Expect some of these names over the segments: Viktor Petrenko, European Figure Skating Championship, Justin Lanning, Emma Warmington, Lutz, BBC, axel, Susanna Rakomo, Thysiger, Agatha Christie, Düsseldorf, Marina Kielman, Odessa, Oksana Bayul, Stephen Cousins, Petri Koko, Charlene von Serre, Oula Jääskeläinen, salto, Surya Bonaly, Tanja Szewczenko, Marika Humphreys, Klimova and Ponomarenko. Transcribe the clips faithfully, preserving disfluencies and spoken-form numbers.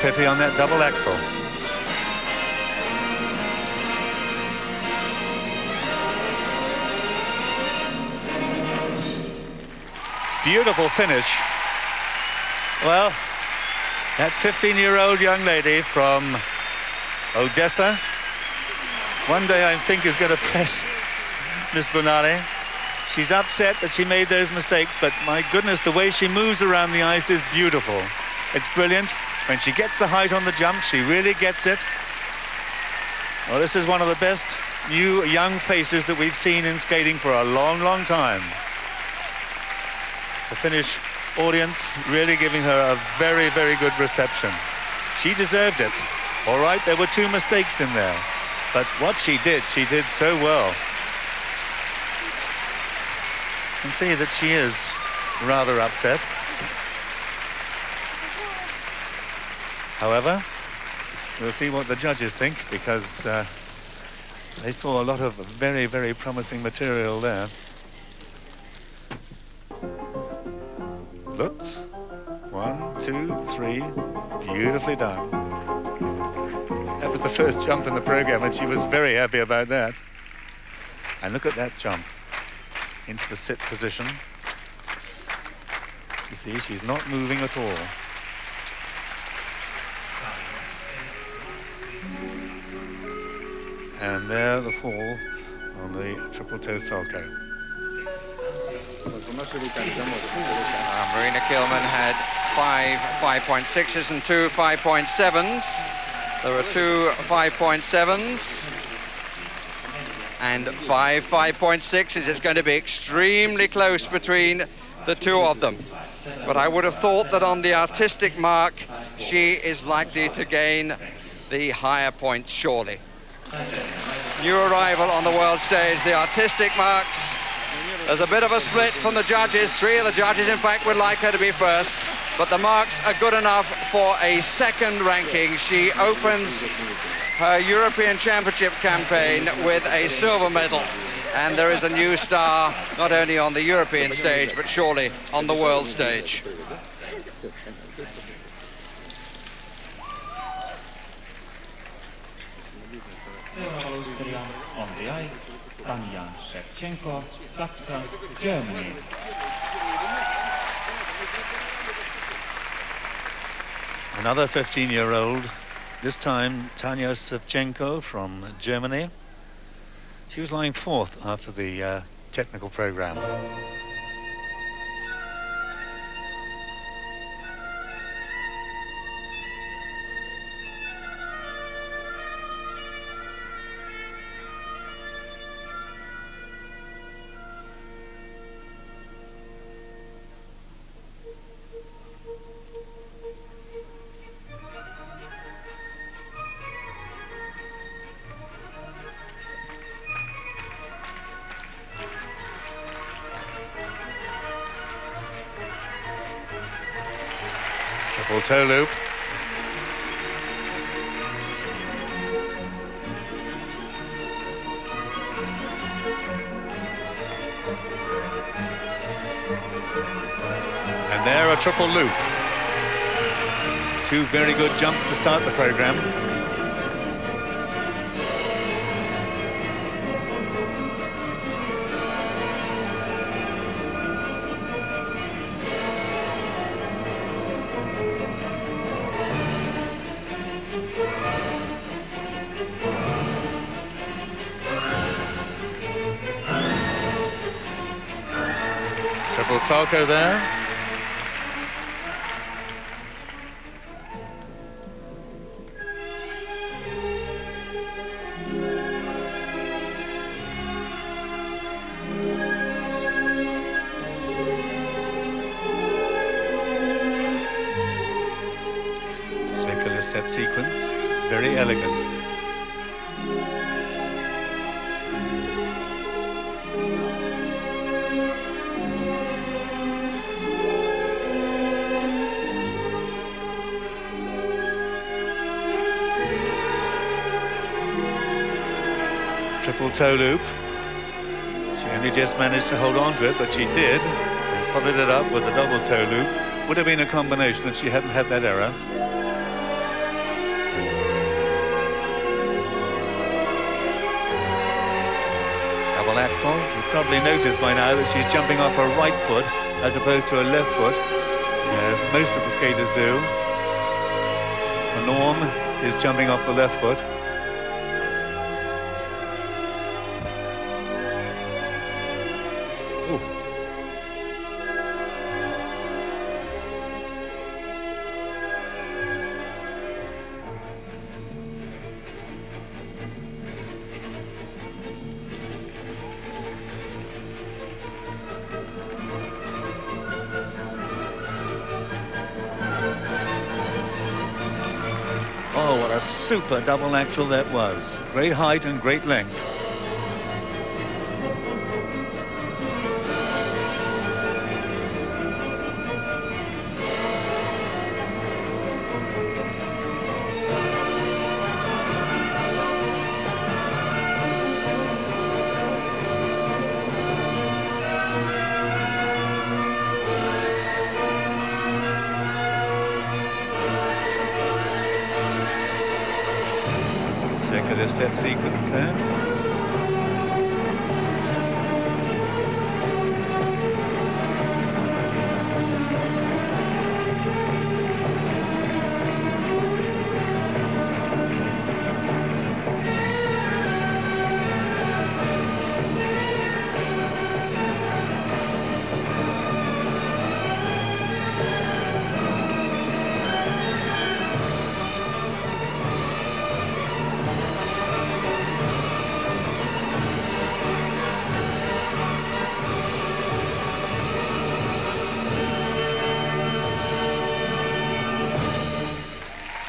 Petri on that double axel. Beautiful finish. Well, that fifteen-year-old young lady from Odessa, one day I think is going to press Miss Bonaly. She's upset that she made those mistakes, but my goodness, the way she moves around the ice is beautiful. It's brilliant. When she gets the height on the jump, she really gets it. Well, this is one of the best new young faces that we've seen in skating for a long, long time. The Finnish audience really giving her a very, very good reception. She deserved it. All right, there were two mistakes in there, but what she did, she did so well. You can see that she is rather upset. However, we'll see what the judges think, because uh, they saw a lot of very, very promising material there. Lutz, one, two, three, beautifully done. That was the first jump in the program, and she was very happy about that. And look at that jump. Into the sit position. You see, she's not moving at all. And there, the fall on the triple-toe salto. Uh, Marina Kielman had five five point sixes and two five point sevens. There are two five point sevens. And five five point sixes. It's going to be extremely close between the two of them. But I would have thought that on the artistic mark, she is likely to gain the higher points, surely. New arrival on the world stage, the artistic marks. There's a bit of a split from the judges. Three of the judges, in fact, would like her to be first. But the marks are good enough for a second ranking. She opens her European Championship campaign with a silver medal, and there is a new star not only on the European stage but surely on the world stage. On the ice, Tanja Szewczenko, Saxon, Germany. Another fifteen-year-old. This time, Tanja Szewczenko from Germany. She was lying fourth after the uh, technical program. Toe loop. And there, a triple loop. Two very good jumps to start the program. Salko there. Circular step sequence, very elegant. Toe loop. She only just managed to hold on to it, but she did, and followed it up with a double toe loop. Would have been a combination if she hadn't had that error. double axel. You've probably noticed by now that she's jumping off her right foot as opposed to her left foot, as most of the skaters do. The norm is jumping off the left foot. Super double axel that was. Great height and great length. Step sequence there.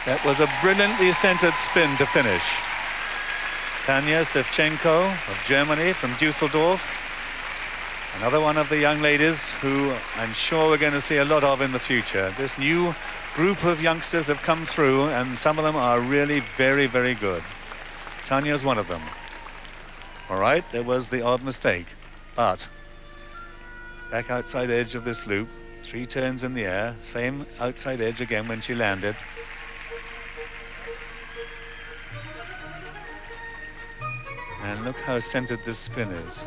That was a brilliantly centered spin to finish. Tanja Szewczenko of Germany, from Dusseldorf. Another one of the young ladies who I'm sure we're going to see a lot of in the future. This new group of youngsters have come through, and some of them are really very, very good. Tanja's one of them. All right, there was the odd mistake, but back outside edge of this loop, three turns in the air, same outside edge again when she landed. And look how centered this spin is.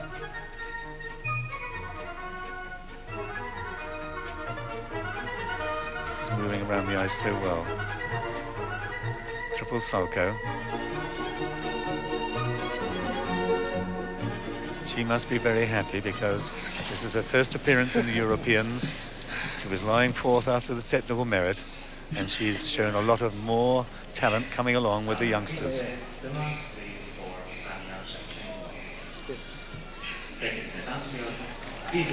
She's moving around the ice so well. Triple salto. She must be very happy because this is her first appearance in the Europeans. She was lying fourth after the technical merit, and she's shown a lot of more talent coming along with the youngsters. Well,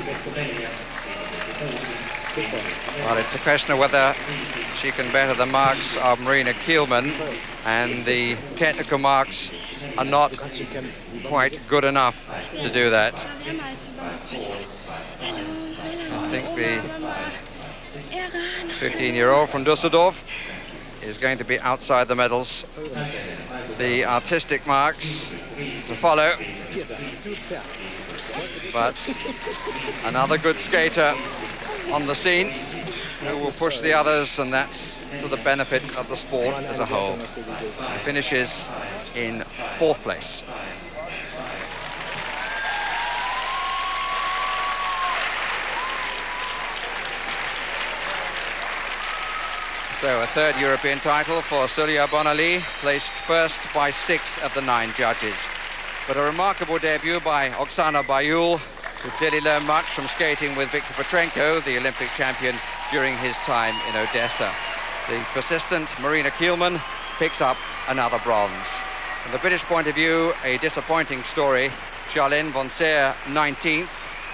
it's a question of whether she can better the marks of Marina Kielman, and the technical marks are not quite good enough to do that. I think the fifteen-year-old from Düsseldorf is going to be outside the medals. The artistic marks to follow. But another good skater on the scene who will push the others, and that's to the benefit of the sport as a whole. He finishes in fourth place. So a third European title for Surya Bonaly, placed first by six of the nine judges. But a remarkable debut by Oksana Bayul, who clearly learned much from skating with Viktor Petrenko, the Olympic champion, during his time in Odessa. The persistent Marina Kielman picks up another bronze. From the British point of view, a disappointing story. Charlene von Serre, nineteenth,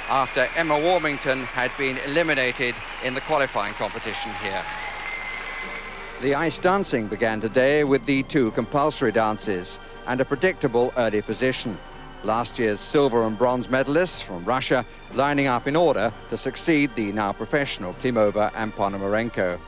after Emma Warmington had been eliminated in the qualifying competition here. The ice dancing began today with the two compulsory dances and a predictable early position. Last year's silver and bronze medalists from Russia lining up in order to succeed the now professional Klimova and Ponomarenko.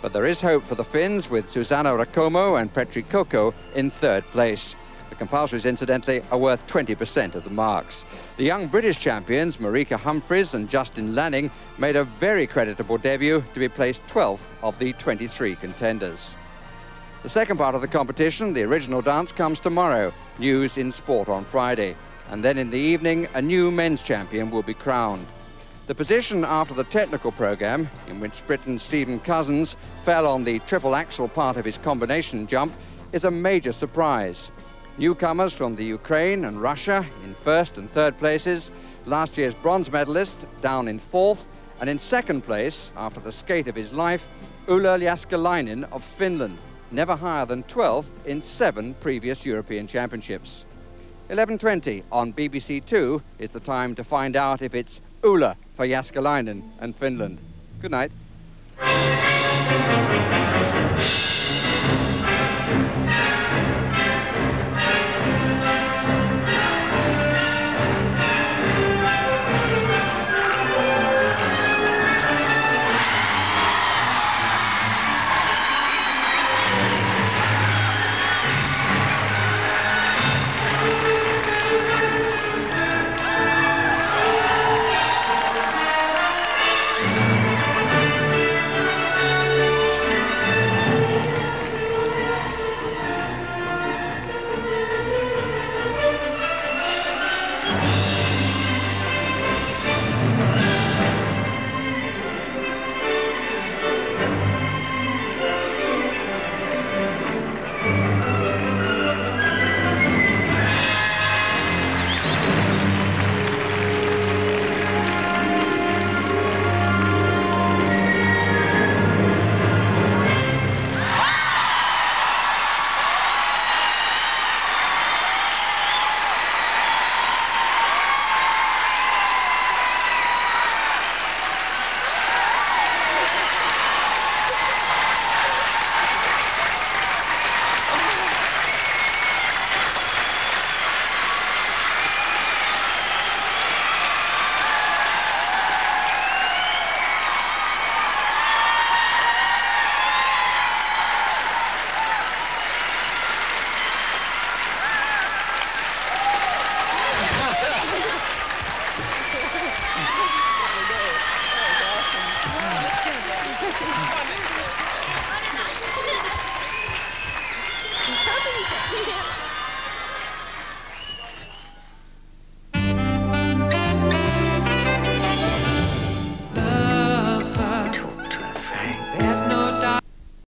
But there is hope for the Finns, with Susanna Rakomo and Petri Koko in third place. The compulsories, incidentally, are worth twenty percent of the marks. The young British champions, Marika Humphreys and Justin Lanning, made a very creditable debut to be placed twelfth of the twenty-three contenders. The second part of the competition, the original dance, comes tomorrow. News in sport on Friday. and then in the evening a new men's champion will be crowned. The position after the technical programme, in which Britain's Stephen Cousins fell on the triple axel part of his combination jump, is a major surprise. Newcomers from the Ukraine and Russia in first and third places, last year's bronze medalist down in fourth, and in second place, after the skate of his life, Oula Jääskeläinen of Finland, never higher than twelfth in seven previous European championships. eleven twenty on B B C two is the time to find out if it's Oula for Jääskeläinen and Finland. Good night. Come on.